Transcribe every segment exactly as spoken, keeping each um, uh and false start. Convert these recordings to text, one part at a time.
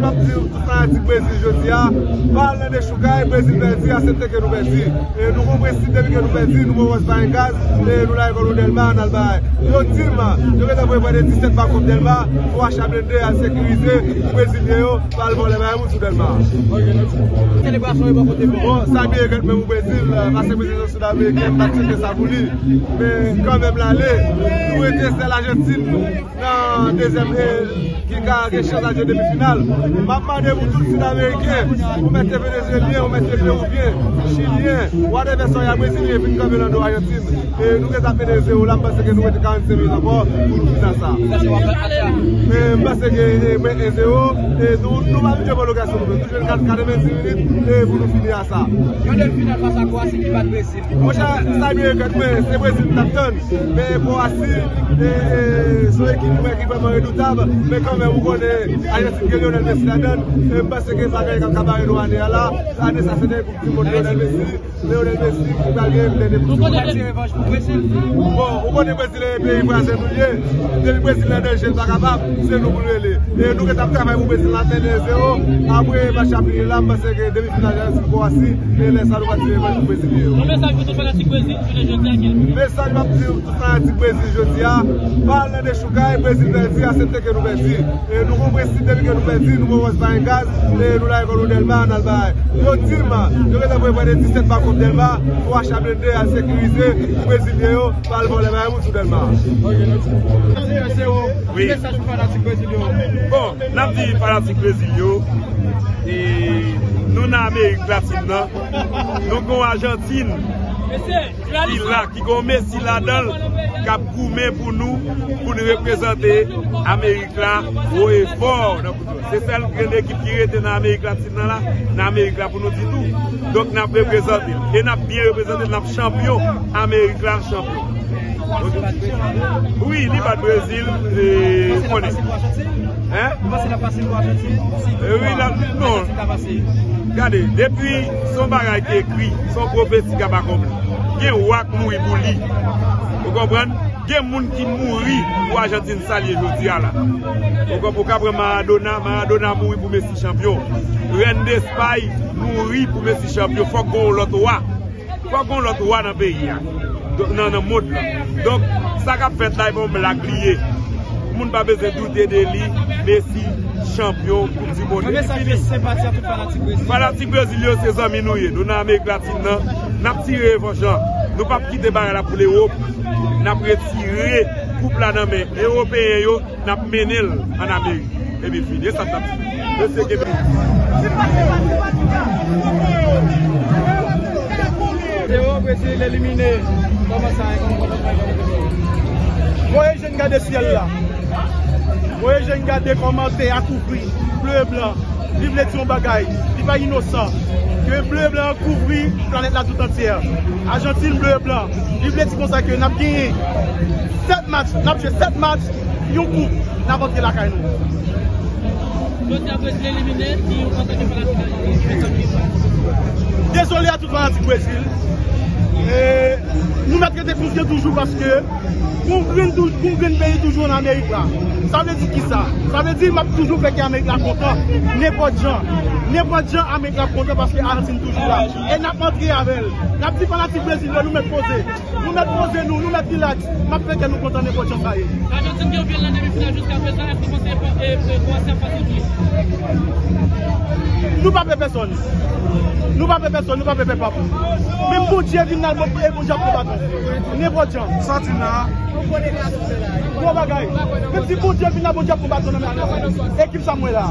do Fanatik Brezil Josia, fala de chugar e Brezil Brezil, aceita que no Brezil, no rumo esse deve que no Brezil, no rumo as barrigas, no laivo no Delmar, na barra. Eu tima, eu que também vai ter sete barcos Delmar, o achamento é securizar o brasileiro para o levar muito Delmar. Celebração é para poder bom, sabia que mesmo o Brezil, mas o Brezil Sul-Americano não tinha essa bolinha, mas quando é lá ele, o Etersel da Argentina, na dezembro. Qui a gagné la demi-finale. Maman de vous tous les Sud-Américains, vous mettez Vénézuéliens, vous mettez Péruviens, Chiliens, whatever soya Brésilien, puis nous avons dans l'Argentine. Et nous avons Vénézuéliens, là, parce que nous avons quarante-cinq mille d'abord pour nous faire ça. Mais parce que Vénézuéliens, nous avons une prolongation, nous avons quarante-cinq minutes pour nous finir ça. Quand le final passe à quoi, c'est qui va le Brésil? Moi, ça vient quand même, c'est Brésil qui mais pour Assis, c'est l'équipe vraiment redoutable, mais quand mais vous connaissez, Argentine qui est Lionel Messi là-dedans, et parce que ça fait qu'un cabaret noir là, ça a désassainé pour tout le monde Lionel Messi, Lionel Messi qui va gagner les députés. Vous connaissez les revanches pour le Brésil? Bon, vous connaissez le Brésil, les pays brésiliens, le Brésil là je ne suis pas capable, c'est nous pour le et nous qui avons travaillé pour le Brésil là, c'est zéro, après ma champion là, parce que depuis que l'Argentine est coincée, et les salons vont tirer pour le Brésil. Le message pour tout fanatique Brésil, je l'ai jeté à quel point? Le message pour tout fanatique Brésil, je dis à, parle de Chouka et Brésil Brésil, acceptez que nous Brésil. Nous comprenons depuis que nous perdons, nous avons pas un gaz, nous l'avons Delma, nous l'avons. Yo tima, yo que t'as préparé dix-sept barcos Delma, pour acheter à sécuriser les Brésiliens, par le voler même sous Delma. Oui. Bon, la vie fanatique brésilien et nous en Amérique latine, nous en Argentine, qui ont Messi là-dedans, qui a gourmé pour nous, pour nous représenter. Amérique là, haut et fort. C'est celle grande équipe qui était dans l'Amérique latine là, dans l'Amérique là pour nous dire tout. Donc nous avons représenté. Et nous avons bien représenté, nous avons champion, Amérique là, champion. Oui, il bat Brésil, et on est. Hein? Comment c'est la passée pour Argentine? Oui, là, non. Regardez, depuis son barrage qui est écrit, son prophétie qui n'a pas compris, il y a un roi qui mourit pour lui. Vous comprenez? Il y a des gens qui mourit pour l'Argentine salier aujourd'hui. Donc, pour Cabre Maradona, Maradona mourit pour Messi champion. Reine d'Espagne mourit pour Messi champion. Il faut qu'on l'autre roi. Il faut qu'on l'autre roi dans le pays. Dans le monde. Donc, ça qu'a fait là, ils vont me la crier. Tout le monde n'a pas besoin de douter de lui. Messi champion pour le monde. Mais ça, c'est parti à tout fanatique brésilien. Fanatique brésilien, c'est ça, nous sommes en Amérique latine. Nous avons tiré les gens. Nous ne pouvons pas quitter pour l'Europe. Nous avons retiré le couple à la main. Les Européens ont mené en Amérique. Et bien, fini, ça tape. Je sais que. Zéro Brésil éliminé. Comment ça est? Moi, je regarde le ciel là. Moi, je regarde les commentaires à tout prix. Bleu blanc. Vive les tions bagailles. Vive pas innocent. Que bleu blanc couvrit la planète là tout entière. Argentine bleu blanc. Vive les comme ça que nous avons gagné sept matchs. Nous avons joué sept matchs. Nous avons gagné. Nous avons gagné la caille. L'autre après éliminé, nous avons gagné la caille. Désolé à tout le monde du Brésil. Et nous mettons des fonciers toujours parce que nous gagnons pays toujours en Amérique. Ça veut dire qui ça? Ça veut dire que nous toujours fait qu'Amérique la content. N'importe qui. N'importe qui Amérique la content parce que l'Argentine toujours là. Et nous avons entré avec elle. Nous avons dit qu'on a dit Brésil, nous mettons posé. Nous mettons posé, nous mettons relax. Nous avons fait que nous comptons n'importe qui. L'Argentine qui a oublié la demi-finale jusqu'à présent, elle a commencé à passer plus. Nous ne pouvons pas faire personne. Nous ne pouvons pas faire personne, nous ne pouvons pas faire papa. Même pour Dieu, nous n'avons pas fait pour Dieu. N'importe qui. Santina. Bon bagaille. Même si pour Dieu, nous n'avons pas fait pour Dieu. L'équipe Samuel là.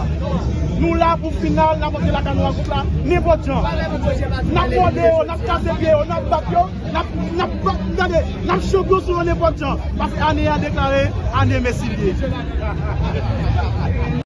Nous là pour finale, nous avons fait la canoë pour là. N'importe qui. Nous avons fondé, nous avons cassé pied, nous avons battu, nous avons battu, nous avons choqué sur n'importe qui. Parce qu'année a déclaré, année Messi.